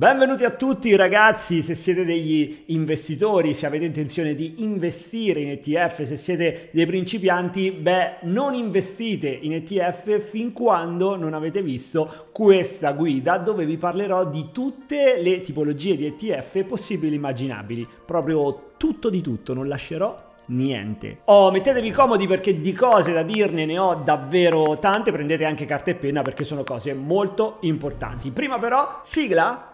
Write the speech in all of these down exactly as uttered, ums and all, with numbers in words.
Benvenuti a tutti ragazzi, se siete degli investitori, se avete intenzione di investire in E T F, se siete dei principianti, beh, non investite in E T F fin quando non avete visto questa guida dove vi parlerò di tutte le tipologie di E T F possibili e immaginabili, proprio tutto di tutto, non lascerò niente. Oh, mettetevi comodi perché di cose da dirne ne ho davvero tante, prendete anche carta e penna perché sono cose molto importanti. Prima però, sigla!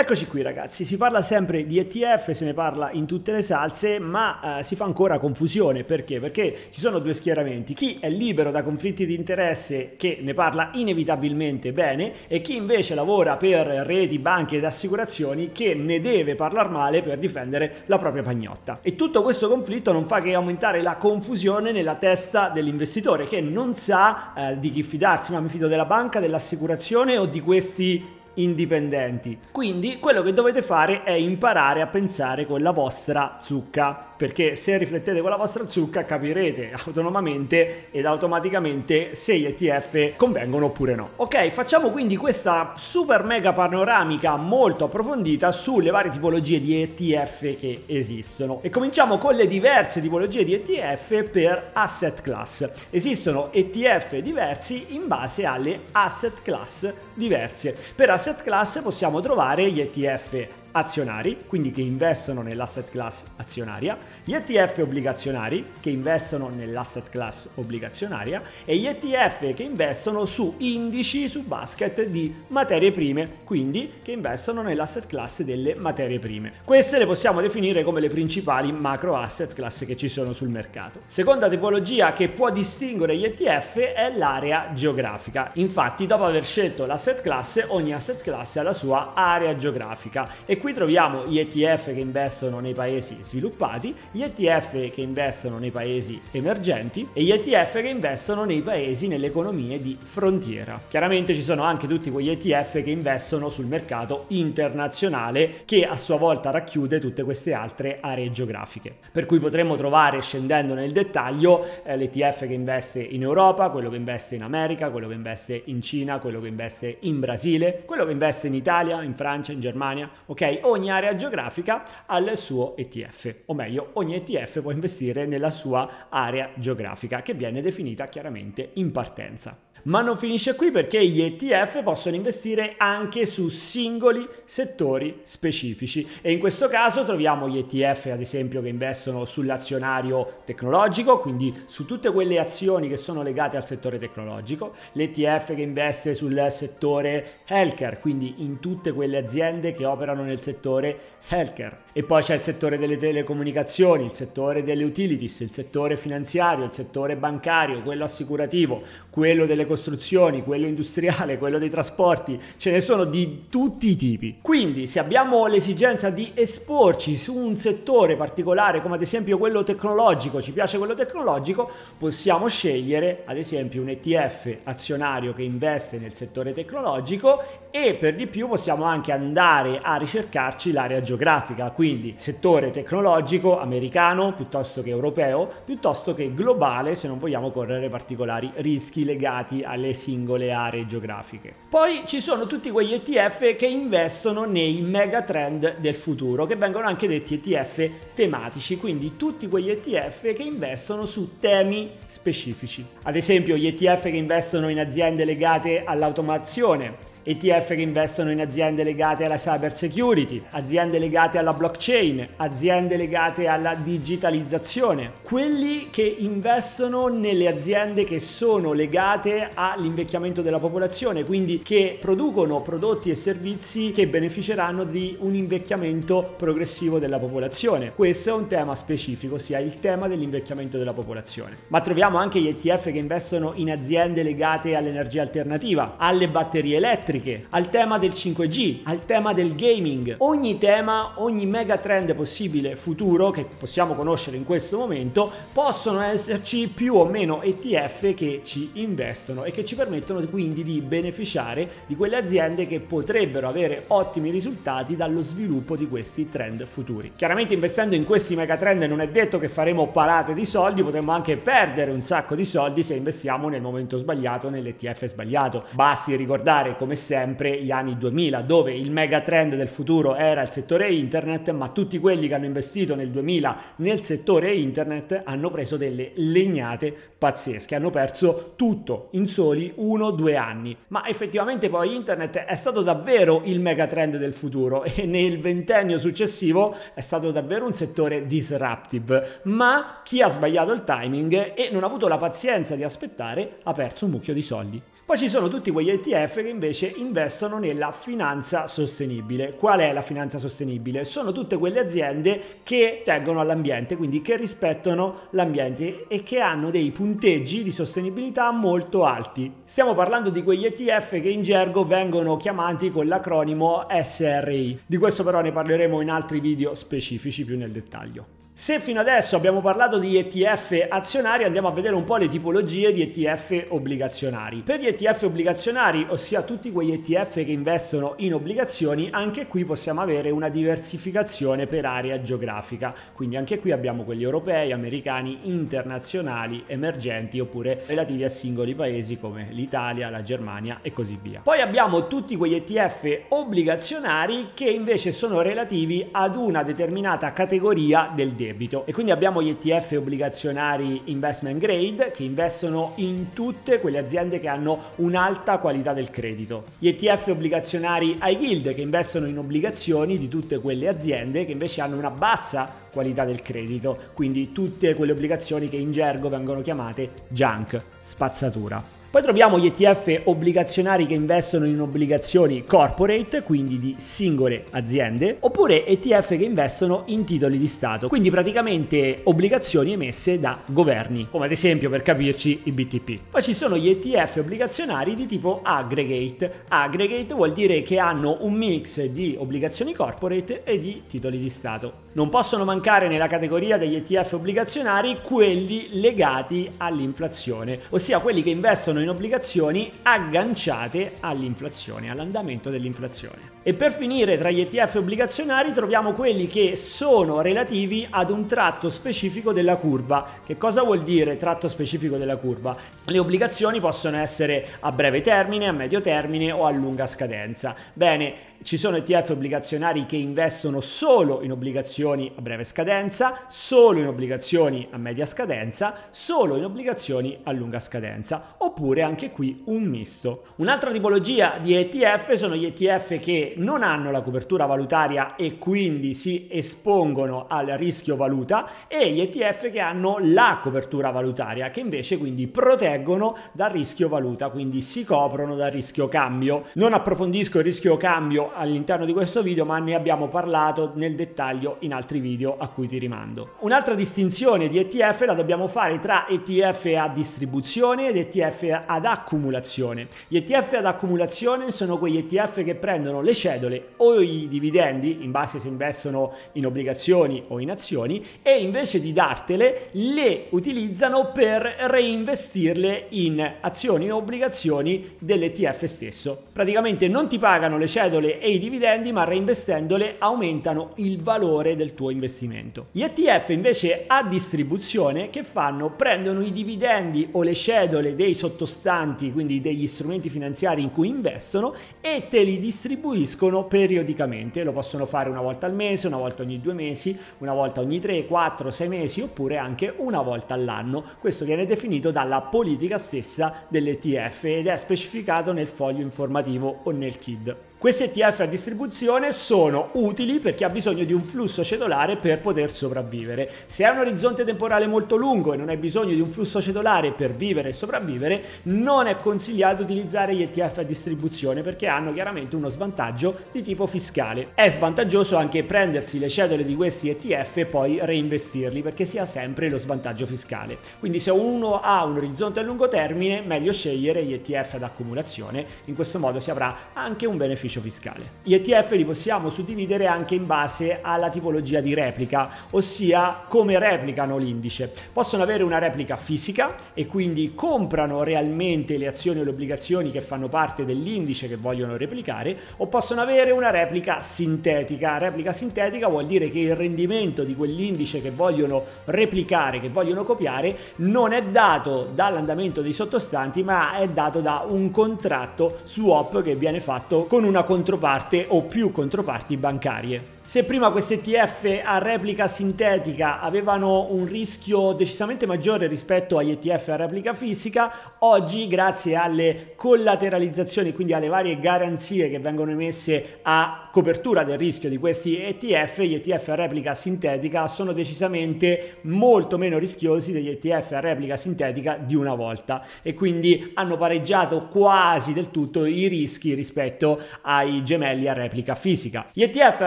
Eccoci qui ragazzi, si parla sempre di E T F, se ne parla in tutte le salse, ma eh, si fa ancora confusione. Perché? Perché ci sono due schieramenti: chi è libero da conflitti di interesse, che ne parla inevitabilmente bene, e chi invece lavora per reti, banche ed assicurazioni, che ne deve parlare male per difendere la propria pagnotta. E tutto questo conflitto non fa che aumentare la confusione nella testa dell'investitore, che non sa eh, di chi fidarsi, ma mi fido della banca, dell'assicurazione o di questi indipendenti. Quindi quello che dovete fare è imparare a pensare con la vostra zucca, perché se riflettete con la vostra zucca capirete autonomamente ed automaticamente se gli E T F convengono oppure no. Ok, facciamo quindi questa super mega panoramica molto approfondita sulle varie tipologie di E T F che esistono e cominciamo con le diverse tipologie di E T F per asset class. Esistono E T F diversi in base alle asset class diverse. Per asset class possiamo trovare gli E T F azionari, quindi che investono nell'asset class azionaria, gli E T F obbligazionari che investono nell'asset class obbligazionaria e gli E T F che investono su indici, su basket di materie prime, quindi che investono nell'asset class delle materie prime. Queste le possiamo definire come le principali macro asset class che ci sono sul mercato. Seconda tipologia che può distinguere gli E T F è l'area geografica. Infatti, dopo aver scelto l'asset class, ogni asset class ha la sua area geografica e qui troviamo gli E T F che investono nei paesi sviluppati, gli E T F che investono nei paesi emergenti e gli E T F che investono nei paesi nelle economie di frontiera. Chiaramente ci sono anche tutti quegli E T F che investono sul mercato internazionale, che a sua volta racchiude tutte queste altre aree geografiche. Per cui potremmo trovare, scendendo nel dettaglio, eh, l'E T F che investe in Europa, quello che investe in America, quello che investe in Cina, quello che investe in Brasile, quello che investe in Italia, in Francia, in Germania. Ok? Ogni area geografica ha il suo E T F, o meglio ogni E T F può investire nella sua area geografica che viene definita chiaramente in partenza. Ma non finisce qui perché gli E T F possono investire anche su singoli settori specifici e in questo caso troviamo gli E T F ad esempio che investono sull'azionario tecnologico, quindi su tutte quelle azioni che sono legate al settore tecnologico, l'E T F che investe sul settore healthcare, quindi in tutte quelle aziende che operano nel settore healthcare, e poi c'è il settore delle telecomunicazioni, il settore delle utilities, il settore finanziario, il settore bancario, quello assicurativo, quello delle costruzioni, quello industriale, quello dei trasporti, ce ne sono di tutti i tipi. Quindi se abbiamo l'esigenza di esporci su un settore particolare come ad esempio quello tecnologico, ci piace quello tecnologico, possiamo scegliere ad esempio un E T F azionario che investe nel settore tecnologico e per di più possiamo anche andare a ricercarci l'area geografica, quindi settore tecnologico americano piuttosto che europeo, piuttosto che globale se non vogliamo correre particolari rischi legati alle singole aree geografiche. Poi ci sono tutti quegli E T F che investono nei megatrend del futuro, che vengono anche detti E T F tematici, quindi tutti quegli E T F che investono su temi specifici. Ad esempio gli E T F che investono in aziende legate all'automazione, E T F che investono in aziende legate alla cyber security, aziende legate alla blockchain, aziende legate alla digitalizzazione, quelli che investono nelle aziende che sono legate all'invecchiamento della popolazione, quindi che producono prodotti e servizi che beneficeranno di un invecchiamento progressivo della popolazione. Questo è un tema specifico, ossia il tema dell'invecchiamento della popolazione. Ma troviamo anche gli E T F che investono in aziende legate all'energia alternativa, alle batterie elettriche, elettriche, al tema del cinque G, al tema del gaming. Ogni tema, ogni mega trend possibile futuro che possiamo conoscere in questo momento, possono esserci più o meno E T F che ci investono e che ci permettono quindi di beneficiare di quelle aziende che potrebbero avere ottimi risultati dallo sviluppo di questi trend futuri. Chiaramente investendo in questi mega trend non è detto che faremo parate di soldi, potremmo anche perdere un sacco di soldi se investiamo nel momento sbagliato, nell'E T F sbagliato. Basti ricordare come sempre gli anni duemila, dove il mega trend del futuro era il settore internet, ma tutti quelli che hanno investito nel duemila nel settore internet hanno preso delle legnate pazzesche, hanno perso tutto in soli uno o due anni. Ma effettivamente poi internet è stato davvero il mega trend del futuro e nel ventennio successivo è stato davvero un settore disruptive, ma chi ha sbagliato il timing e non ha avuto la pazienza di aspettare ha perso un mucchio di soldi. Poi ci sono tutti quegli E T F che invece investono nella finanza sostenibile. Qual è la finanza sostenibile? Sono tutte quelle aziende che tengono all'ambiente, quindi che rispettano l'ambiente e che hanno dei punteggi di sostenibilità molto alti. Stiamo parlando di quegli E T F che in gergo vengono chiamati con l'acronimo S R I. Di questo però ne parleremo in altri video specifici più nel dettaglio. Se fino adesso abbiamo parlato di E T F azionari, andiamo a vedere un po' le tipologie di E T F obbligazionari. Per gli E T F obbligazionari, ossia tutti quegli E T F che investono in obbligazioni, anche qui possiamo avere una diversificazione per area geografica. Quindi anche qui abbiamo quelli europei, americani, internazionali, emergenti oppure relativi a singoli paesi come l'Italia, la Germania e così via. Poi abbiamo tutti quegli E T F obbligazionari che invece sono relativi ad una determinata categoria del debito. E quindi abbiamo gli E T F obbligazionari investment grade che investono in tutte quelle aziende che hanno un'alta qualità del credito. Gli E T F obbligazionari high yield che investono in obbligazioni di tutte quelle aziende che invece hanno una bassa qualità del credito, quindi tutte quelle obbligazioni che in gergo vengono chiamate junk, spazzatura. Poi troviamo gli E T F obbligazionari che investono in obbligazioni corporate, quindi di singole aziende, oppure E T F che investono in titoli di Stato, quindi praticamente obbligazioni emesse da governi, come ad esempio, per capirci, i B T P. Poi ci sono gli E T F obbligazionari di tipo aggregate. Aggregate vuol dire che hanno un mix di obbligazioni corporate e di titoli di Stato. Non possono mancare nella categoria degli E T F obbligazionari quelli legati all'inflazione, ossia quelli che investono in obbligazioni agganciate all'inflazione, all'andamento dell'inflazione. E per finire, tra gli E T F obbligazionari troviamo quelli che sono relativi ad un tratto specifico della curva. Che cosa vuol dire tratto specifico della curva? Le obbligazioni possono essere a breve termine, a medio termine o a lunga scadenza. Bene, ci sono E T F obbligazionari che investono solo in obbligazioni a breve scadenza, solo in obbligazioni a media scadenza, solo in obbligazioni a lunga scadenza, oppure anche qui un misto. Un'altra tipologia di E T F sono gli E T F che non hanno la copertura valutaria e quindi si espongono al rischio valuta, e gli E T F che hanno la copertura valutaria, che invece quindi proteggono dal rischio valuta, quindi si coprono dal rischio cambio. Non approfondisco il rischio cambio all'interno di questo video, ma ne abbiamo parlato nel dettaglio in altri video a cui ti rimando. Un'altra distinzione di E T F la dobbiamo fare tra E T F a distribuzione ed E T F ad accumulazione. Gli E T F ad accumulazione sono quegli E T F che prendono le cedole o i dividendi, in base se investono in obbligazioni o in azioni, e invece di dartele le utilizzano per reinvestirle in azioni o obbligazioni dell'E T F stesso. Praticamente non ti pagano le cedole e i dividendi, ma reinvestendole aumentano il valore del tuo investimento. Gli E T F invece a distribuzione che fanno? Prendono i dividendi o le cedole dei sottostanti, quindi degli strumenti finanziari in cui investono, e te li distribuiscono periodicamente. Lo possono fare una volta al mese, una volta ogni due mesi, una volta ogni tre, quattro, sei mesi, oppure anche una volta all'anno. Questo viene definito dalla politica stessa dell'E T F ed è specificato nel foglio informativo o nel K I D. Questi E T F a distribuzione sono utili per chi ha bisogno di un flusso cedolare per poter sopravvivere. Se hai un orizzonte temporale molto lungo e non hai bisogno di un flusso cedolare per vivere e sopravvivere, non è consigliato utilizzare gli E T F a distribuzione, perché hanno chiaramente uno svantaggio di tipo fiscale. È svantaggioso anche prendersi le cedole di questi E T F e poi reinvestirli, perché si ha sempre lo svantaggio fiscale. Quindi se uno ha un orizzonte a lungo termine, meglio scegliere gli E T F ad accumulazione, in questo modo si avrà anche un beneficio fiscale. Gli E T F li possiamo suddividere anche in base alla tipologia di replica, ossia come replicano l'indice. Possono avere una replica fisica e quindi comprano realmente le azioni o le obbligazioni che fanno parte dell'indice che vogliono replicare, o possono avere una replica sintetica. Replica sintetica vuol dire che il rendimento di quell'indice che vogliono replicare, che vogliono copiare, non è dato dall'andamento dei sottostanti, ma è dato da un contratto swap che viene fatto con una controparte o più controparti bancarie. Se prima questi E T F a replica sintetica avevano un rischio decisamente maggiore rispetto agli E T F a replica fisica, oggi grazie alle collateralizzazioni, quindi alle varie garanzie che vengono emesse a copertura del rischio di questi E T F, gli E T F a replica sintetica sono decisamente molto meno rischiosi degli E T F a replica sintetica di una volta, e quindi hanno pareggiato quasi del tutto i rischi rispetto ai gemelli a replica fisica. Gli E T F a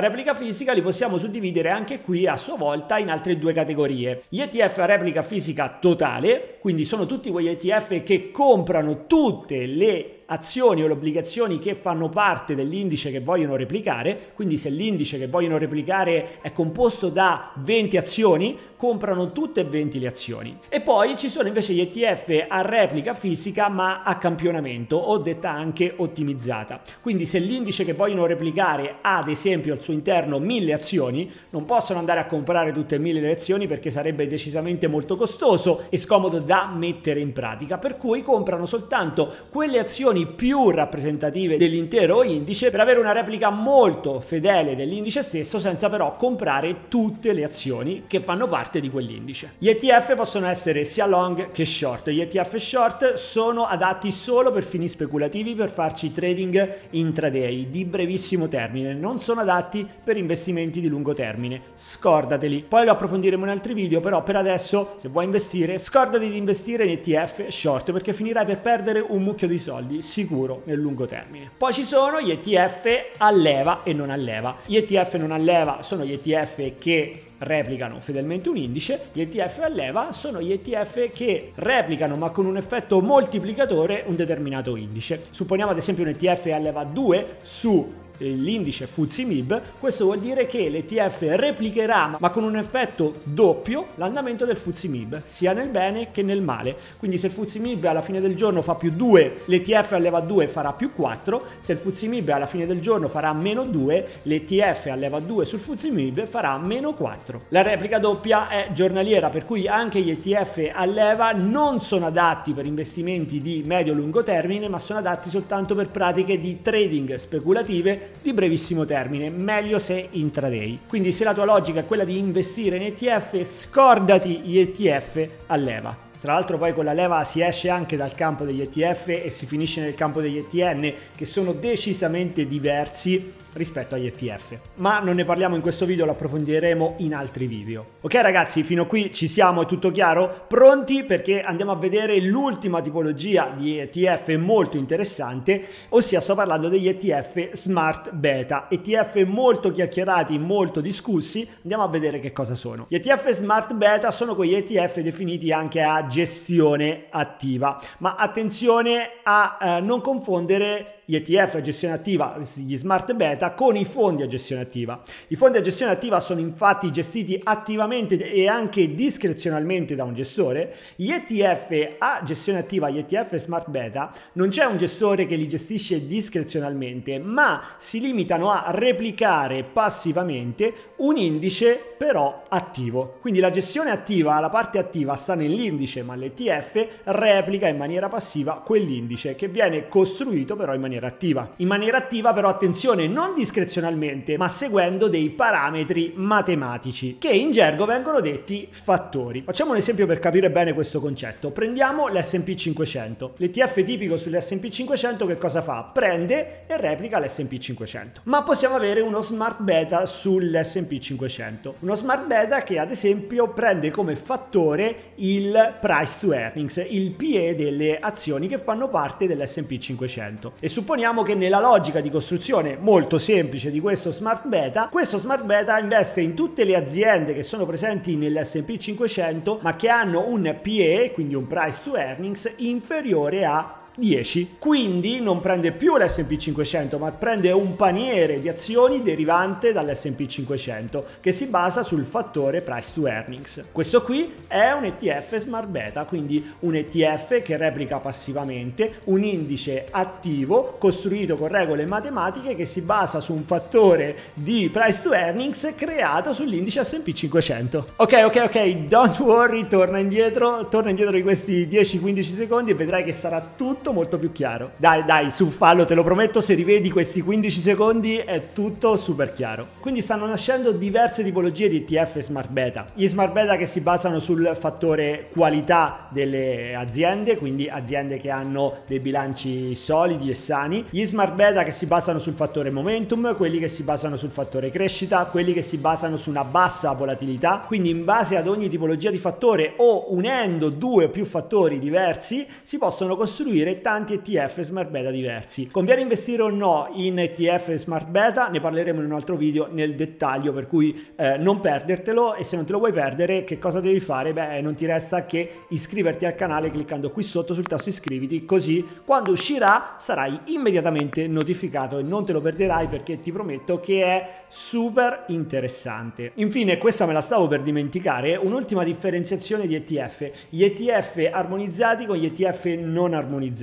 replica fisica li possiamo suddividere anche qui a sua volta in altre due categorie. Gli E T F a replica fisica totale, quindi sono tutti quegli E T F che comprano tutte le azioni o le obbligazioni che fanno parte dell'indice che vogliono replicare, quindi se l'indice che vogliono replicare è composto da venti azioni, comprano tutte e venti le azioni. E poi ci sono invece gli E T F a replica fisica ma a campionamento, o detta anche ottimizzata. Quindi se l'indice che vogliono replicare ha ad esempio al suo interno mille azioni, non possono andare a comprare tutte e mille le azioni perché sarebbe decisamente molto costoso e scomodo da mettere in pratica, per cui comprano soltanto quelle azioni più rappresentative dell'intero indice per avere una replica molto fedele dell'indice stesso, senza però comprare tutte le azioni che fanno parte di quell'indice. Gli E T F possono essere sia long che short. Gli E T F short sono adatti solo per fini speculativi, per farci trading intraday di brevissimo termine, non sono adatti per investimenti di lungo termine, scordateli. Poi lo approfondiremo in altri video, però per adesso se vuoi investire scordati di investire in E T F short, perché finirai per perdere un mucchio di soldi sicuro nel lungo termine. Poi ci sono gli E T F a leva e non a leva. Gli E T F non a leva sono gli E T F che replicano fedelmente un indice, gli E T F a leva sono gli E T F che replicano ma con un effetto moltiplicatore un determinato indice. Supponiamo ad esempio un E T F a leva due su l'indice F T S E M I B, questo vuol dire che l'E T F replicherà ma con un effetto doppio l'andamento del F T S E M I B, sia nel bene che nel male. Quindi se il F T S E M I B alla fine del giorno fa più due, l'E T F a leva due farà più quattro, se il F T S E M I B alla fine del giorno farà meno due, l'E T F a leva due sul F T S E M I B farà meno quattro. La replica doppia è giornaliera, per cui anche gli E T F a leva non sono adatti per investimenti di medio-lungo termine, ma sono adatti soltanto per pratiche di trading speculative di brevissimo termine, meglio se intraday. Quindi se la tua logica è quella di investire in E T F, scordati gli E T F a leva. Tra l'altro poi con la leva si esce anche dal campo degli E T F e si finisce nel campo degli E T N, che sono decisamente diversi rispetto agli E T F, ma non ne parliamo in questo video, lo approfondiremo in altri video. Ok ragazzi, fino qui ci siamo, è tutto chiaro? Pronti? Perché andiamo a vedere l'ultima tipologia di E T F molto interessante, ossia sto parlando degli E T F Smart Beta, E T F molto chiacchierati, molto discussi. Andiamo a vedere che cosa sono. Gli E T F Smart Beta sono quegli E T F definiti anche a gestione attiva, ma attenzione a eh, non confondere gli E T F a gestione attiva, gli smart beta, con i fondi a gestione attiva. I fondi a gestione attiva sono infatti gestiti attivamente e anche discrezionalmente da un gestore. Gli E T F a gestione attiva, gli E T F smart beta, non c'è un gestore che li gestisce discrezionalmente, ma si limitano a replicare passivamente un indice però attivo. Quindi la gestione attiva, la parte attiva sta nell'indice indice, ma l'E T F replica in maniera passiva quell'indice che viene costruito però in maniera attiva. In maniera attiva però, attenzione, non discrezionalmente, ma seguendo dei parametri matematici che in gergo vengono detti fattori. Facciamo un esempio per capire bene questo concetto. Prendiamo l'S and P cinquecento. L'E T F tipico sull'S and P cinquecento che cosa fa? Prende e replica l'S and P cinquecento. Ma possiamo avere uno smart beta sull'S and P cinquecento. Uno smart beta che ad esempio prende come fattore il price to earnings, il P E delle azioni che fanno parte dell'S and P cinquecento. E supponiamo che nella logica di costruzione molto semplice di questo smart beta, questo smart beta investe in tutte le aziende che sono presenti nell'S and P cinquecento ma che hanno un P E, quindi un price to earnings, inferiore a dieci. Quindi non prende più l'S and P cinquecento, ma prende un paniere di azioni derivante dall'S and P cinquecento che si basa sul fattore price to earnings. Questo qui è un E T F smart beta, quindi un E T F che replica passivamente un indice attivo costruito con regole matematiche che si basa su un fattore di price to earnings creato sull'indice S and P cinquecento. Ok, ok, ok, don't worry, torna indietro, torna indietro di questi dieci quindici secondi e vedrai che sarà tutto molto più chiaro. Dai, dai, su, fallo, te lo prometto, se rivedi questi quindici secondi è tutto super chiaro. Quindi stanno nascendo diverse tipologie di E T F smart beta. Gli smart beta che si basano sul fattore qualità delle aziende, quindi aziende che hanno dei bilanci solidi e sani. Gli smart beta che si basano sul fattore momentum, quelli che si basano sul fattore crescita, quelli che si basano su una bassa volatilità. Quindi in base ad ogni tipologia di fattore o unendo due o più fattori diversi si possono costruire tanti E T F smart beta diversi. Conviene investire o no in E T F smart beta? Ne parleremo in un altro video nel dettaglio, per cui eh, non perdertelo, e se non te lo vuoi perdere che cosa devi fare? Beh, non ti resta che iscriverti al canale cliccando qui sotto sul tasto iscriviti, così quando uscirà sarai immediatamente notificato e non te lo perderai, perché ti prometto che è super interessante. Infine, questa me la stavo per dimenticare, un'ultima differenziazione di E T F: gli E T F armonizzati con gli E T F non armonizzati.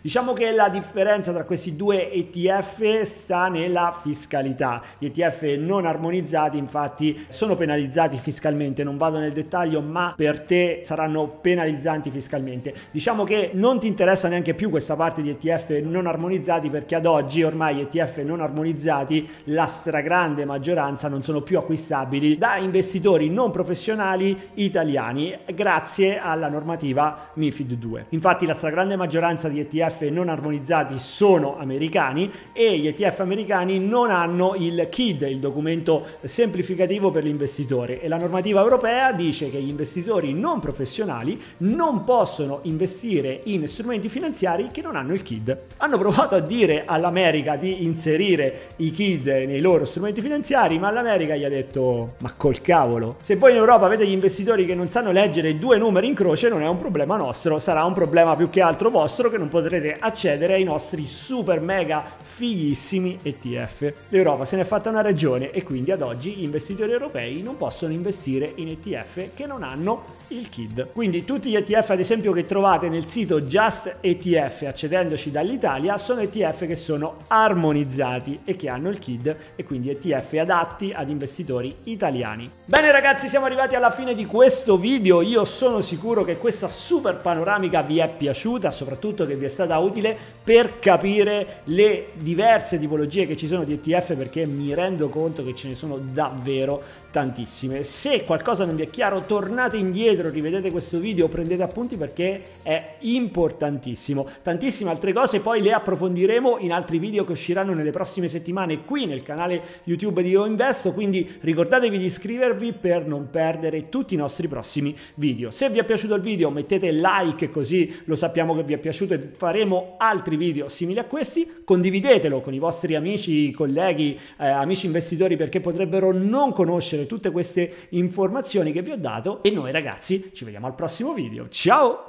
Diciamo che la differenza tra questi due E T F sta nella fiscalità. Gli E T F non armonizzati infatti sono penalizzati fiscalmente, non vado nel dettaglio, ma per te saranno penalizzanti fiscalmente. Diciamo che non ti interessa neanche più questa parte di E T F non armonizzati, perché ad oggi ormai E T F non armonizzati, la stragrande maggioranza, non sono più acquistabili da investitori non professionali italiani grazie alla normativa MIFID due. Infatti la stragrande maggioranza di E T F non armonizzati sono americani, e gli E T F americani non hanno il K I D, il documento semplificativo per l'investitore, e la normativa europea dice che gli investitori non professionali non possono investire in strumenti finanziari che non hanno il K I D. Hanno provato a dire all'America di inserire i K I D nei loro strumenti finanziari, ma l'America gli ha detto: ma col cavolo, se voi in Europa avete gli investitori che non sanno leggere due numeri in croce non è un problema nostro, sarà un problema più che altro vostro, che non potrete accedere ai nostri super mega fighissimi E T F. L'Europa se n'è fatta una ragione, e quindi ad oggi gli investitori europei non possono investire in E T F che non hanno il K I D. Quindi tutti gli E T F ad esempio che trovate nel sito JustETF accedendoci dall'Italia sono E T F che sono armonizzati e che hanno il K I D, e quindi E T F adatti ad investitori italiani. Bene ragazzi, siamo arrivati alla fine di questo video. Io sono sicuro che questa super panoramica vi è piaciuta, soprattutto che vi è stata utile per capire le diverse tipologie che ci sono di E T F, perché mi rendo conto che ce ne sono davvero tantissime. Se qualcosa non vi è chiaro, tornate indietro, rivedete questo video, prendete appunti perché è importantissimo. Tantissime altre cose poi le approfondiremo in altri video che usciranno nelle prossime settimane qui nel canale YouTube di Io Investo, quindi ricordatevi di iscrivervi per non perdere tutti i nostri prossimi video. Se vi è piaciuto il video mettete like, così lo sappiamo che vi è piaciuto e faremo altri video simili a questi. Condividetelo con i vostri amici, colleghi, eh, amici investitori, perché potrebbero non conoscere tutte queste informazioni che vi ho dato. E noi ragazzi ci vediamo al prossimo video. Ciao!